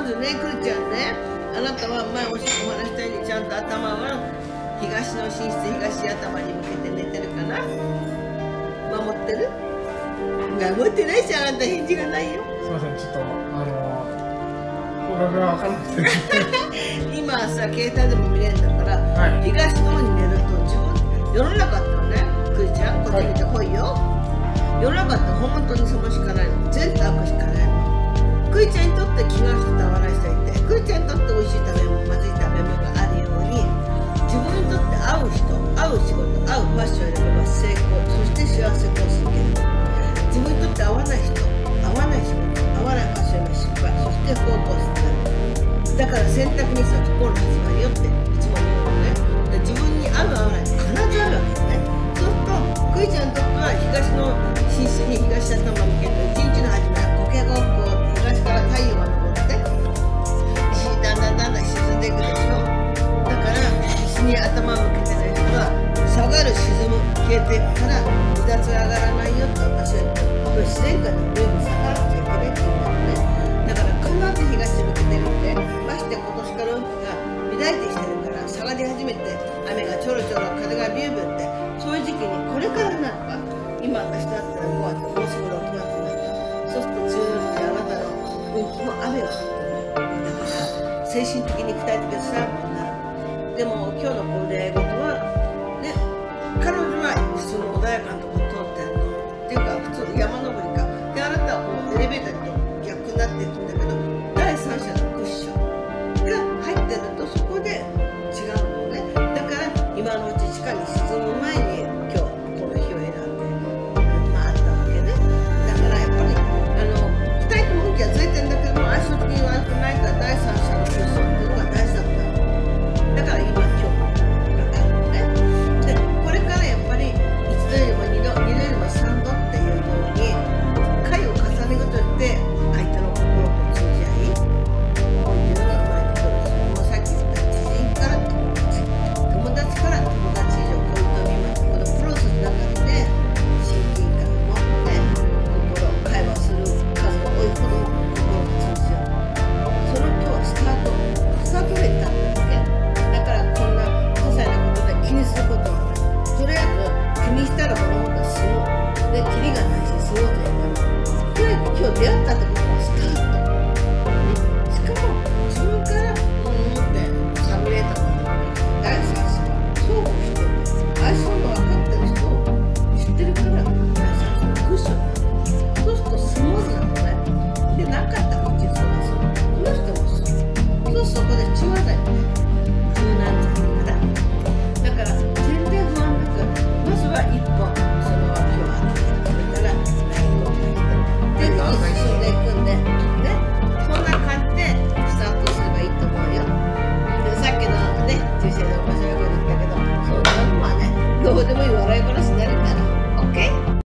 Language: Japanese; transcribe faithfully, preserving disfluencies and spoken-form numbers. まずね、くるちゃんね、あなたは前お話したようにちゃんと頭は東の寝室、東頭に向けて寝てるかな。守ってる？守ってないし、あなた返事がないよ。すいません、ちょっとあの方角が分かんなくて今さ、携帯でも見れるんだから、はい、東の方に寝ると自分世の中ってのね、くるちゃん、こっち見てこいよ、はい、世の中って本当にそのしかないの、全悪しかないの。クイちゃんにとって気がしてた笑いしたいって、クイちゃんにとって美味しい食べ物、まずい食べ物があるように、自分にとって合う人、合う仕事、合うファッションを選べば成功、そして幸せを続ける。自分にとって合わない人、合わない仕事、合わないファッションの失敗、そして方向性だから選択にさ、心の始まりよっていつも言うのね。自分に合う合わないって必ずあるわけですね。そうするとクイちゃんにとっては東の寝室に東頭を向ける一日の始まりは苔が多く、昔から太陽が昇ってだんだんだんだん沈んでいくでしょ。だから椅子に頭を向けてる人は下がる、沈む、消えていくから離脱が上がらないよって私は言ってる。僕は自然界の上に下がらなきゃいけないって言うんだよね。だから必ず東向けてるんで、まして今年から運気が乱れてきてるから下がり始めて、雨がちょろちょろ、風がビュービューって、そういう時期にこれからなのか、今私だったらもうもうすぐろくがつになった。そうすると梅雨の時は雨が降ってる。だから精神的に肉体的にサーブになる。でも今日のこの出会い事はね、彼女は普通の穏やかなところを通ってるのっていうか、普通の山登りかで、あなたはこのエレベーターと逆になっていくんだけど、第三者のクッションが入ってるとそこで違うのね。だから今のうち地下に沈む前に今日この日を選んでまああったわけね。だからやっぱりあの二人とも運気はずれてるんだけど、相性的に悪くないから第三者の空想っていうのが大事だった。だから今今日があるのね。でこれからやっぱり一度よりも二度、二度よりも三度っていうように回を重ねごとにして相手の心と通じ合い、こういうのがこれところです。もうさっき言った知人から友達、友達から友達以上恋人未満、このプロセスの中で親近感を持って心会話する。そういうことを心を通じ合う。その今日はスタート、スタートで行ったんだよね。だからこんな些細なことで気にすることはない。とりあえず気にしたら物事はする。で、キリがないし、することやめる。とりあえず今日出会ったってことはスタート。しかも自分から物を持ってしゃべれたことは大切だし、相互してる。相性の分かってる人を知ってるから、大切。クッション。そうするとスムーズなのね。でなかったこっちにそうだそうだこの人もそうそうそこで中和剤もね柔軟にするから、だから全然不安なくまずは一本その脇を開けてくれたらラインを開けてで進んでいくんでね、そんな感じでスタートすればいいと思うよ。でさっきのね、駐車場